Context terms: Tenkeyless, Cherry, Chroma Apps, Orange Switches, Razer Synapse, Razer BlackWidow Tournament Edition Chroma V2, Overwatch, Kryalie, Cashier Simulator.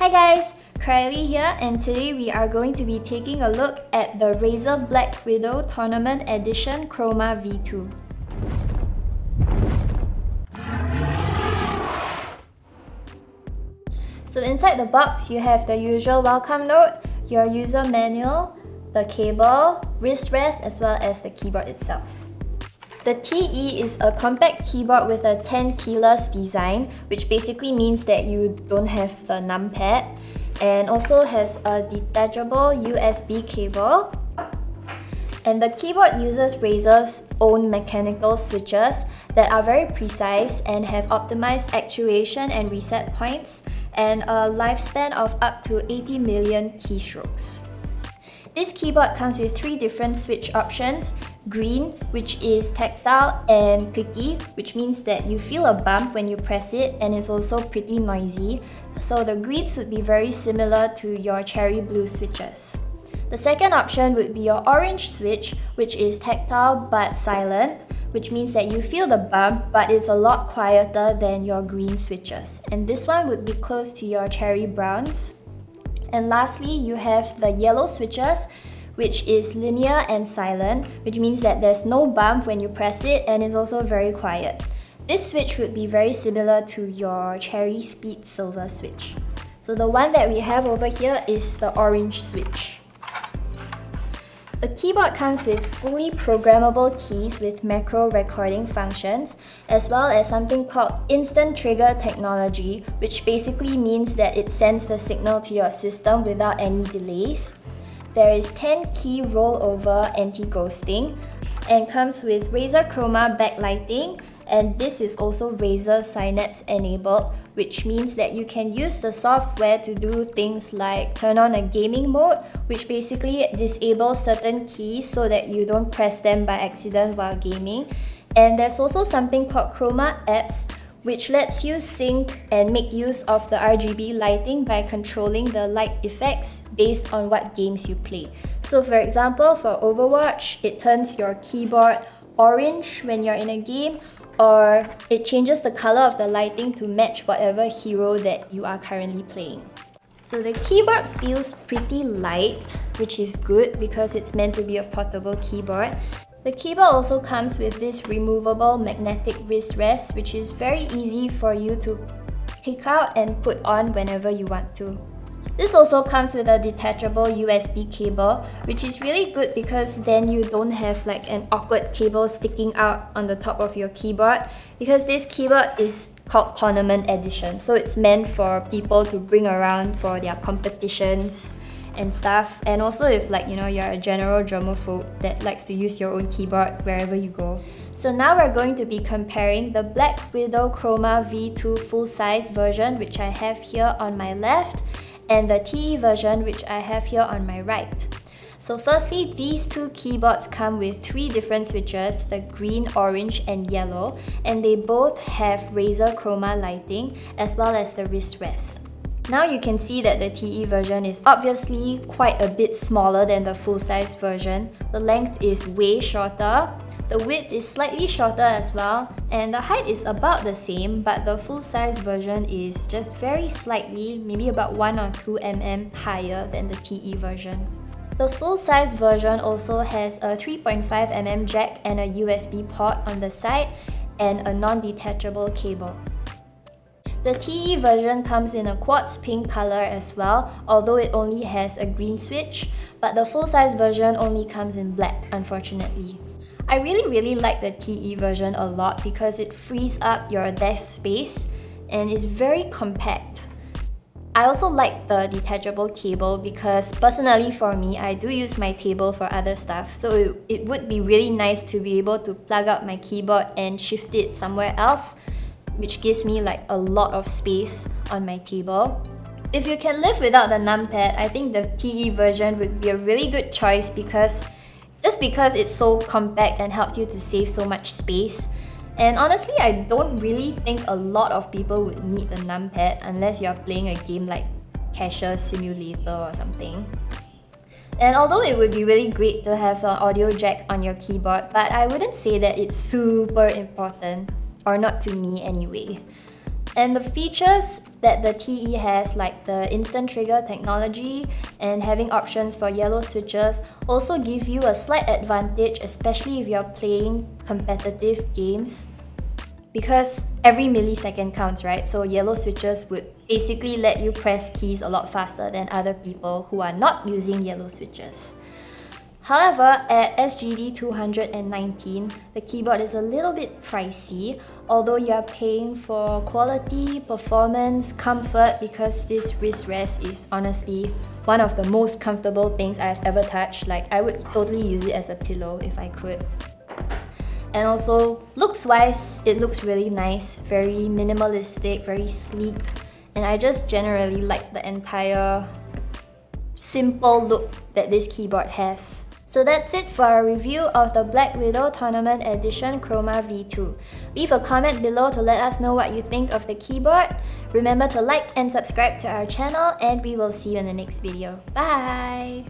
Hi guys, Kryalie here, and today we are going to be taking a look at the Razer BlackWidow Tournament Edition Chroma V2. So inside the box, you have the usual welcome note, your user manual, the cable, wrist rest, as well as the keyboard itself. The TE is a compact keyboard with a Tenkeyless design, which basically means that you don't have the numpad, and also has a detachable USB cable. And the keyboard uses Razer's own mechanical switches that are very precise and have optimized actuation and reset points, and a lifespan of up to 80 million keystrokes. This keyboard comes with three different switch options: green, which is tactile and clicky, which means that you feel a bump when you press it, and it's also pretty noisy. So the greens would be very similar to your Cherry blue switches. The second option would be your orange switch, which is tactile but silent, which means that you feel the bump, but it's a lot quieter than your green switches. And this one would be close to your Cherry browns. And lastly, you have the yellow switches, which is linear and silent, which means that there's no bump when you press it, and it's also very quiet. This switch would be very similar to your Cherry Speed Silver switch. So the one that we have over here is the orange switch. The keyboard comes with fully programmable keys with macro recording functions, as well as something called instant trigger technology, which basically means that it sends the signal to your system without any delays. There is 10 key rollover anti-ghosting, and comes with Razer Chroma backlighting, and this is also Razer Synapse enabled, which means that you can use the software to do things like turn on a gaming mode, which basically disables certain keys so that you don't press them by accident while gaming. And there's also something called Chroma Apps, which lets you sync and make use of the RGB lighting by controlling the light effects based on what games you play. So for example, for Overwatch, it turns your keyboard orange when you're in a game, or it changes the color of the lighting to match whatever hero that you are currently playing. So the keyboard feels pretty light, which is good because it's meant to be a portable keyboard. The keyboard also comes with this removable magnetic wrist rest, which is very easy for you to take out and put on whenever you want to. This also comes with a detachable USB cable, which is really good because then you don't have like an awkward cable sticking out on the top of your keyboard, because this keyboard is called Tournament Edition, so it's meant for people to bring around for their competitions and stuff. And also if, like, you know, you're a general germaphobe that likes to use your own keyboard wherever you go. So now we're going to be comparing the BlackWidow Chroma V2 full-size version, which I have here on my left, and the TE version, which I have here on my right. So firstly, these two keyboards come with three different switches: the green, orange and yellow, and they both have Razer Chroma lighting as well as the wrist rest. Now you can see that the TE version is obviously quite a bit smaller than the full-size version. The length is way shorter, the width is slightly shorter as well, and the height is about the same, but the full-size version is just very slightly, maybe about 1 or 2 mm higher than the TE version. The full-size version also has a 3.5 mm jack and a USB port on the side, and a non-detachable cable. The TE version comes in a quartz pink color as well, although it only has a green switch, but the full-size version only comes in black, unfortunately. I really like the TE version a lot because it frees up your desk space and is very compact. I also like the detachable cable because personally for me, I do use my table for other stuff, so it would be really nice to be able to plug out my keyboard and shift it somewhere else, which gives me like a lot of space on my table. If you can live without the numpad, I think the TE version would be a really good choice because it's so compact and helps you to save so much space. And honestly, I don't really think a lot of people would need a numpad unless you're playing a game like Cashier Simulator or something. And although it would be really great to have an audio jack on your keyboard, but I wouldn't say that it's super important, or not to me anyway. And the features that the TE has, like the instant trigger technology and having options for yellow switches also give you a slight advantage, especially if you're playing competitive games, because every millisecond counts, right? So yellow switches would basically let you press keys a lot faster than other people who are not using yellow switches. However, at SGD 219, the keyboard is a little bit pricey, although you are paying for quality, performance, comfort, because this wrist rest is honestly one of the most comfortable things I've ever touched. Like, I would totally use it as a pillow if I could. And also, looks-wise, it looks really nice, very minimalistic, very sleek, and I just generally like the entire simple look that this keyboard has. So that's it for our review of the BlackWidow Tournament Edition Chroma V2. Leave a comment below to let us know what you think of the keyboard. Remember to like and subscribe to our channel, and we will see you in the next video. Bye!